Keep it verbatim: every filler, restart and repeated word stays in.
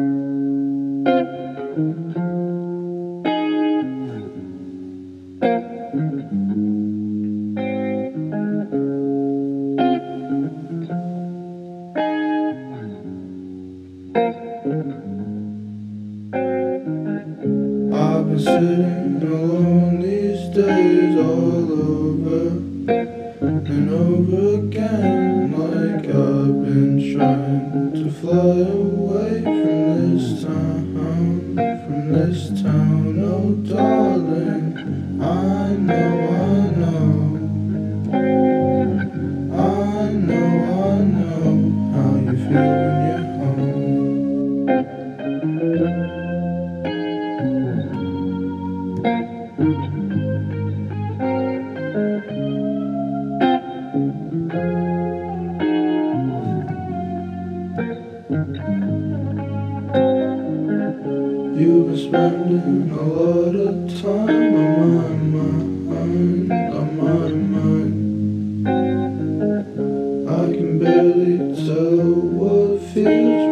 I've been sitting alone these days, all over and over again, like I've been trying to fly away from this town, from this town. Oh darling, I know, I know, I know, I know how you feel when you're you've been spending a lot of time on my mind, on my mind. I can barely tell what it feels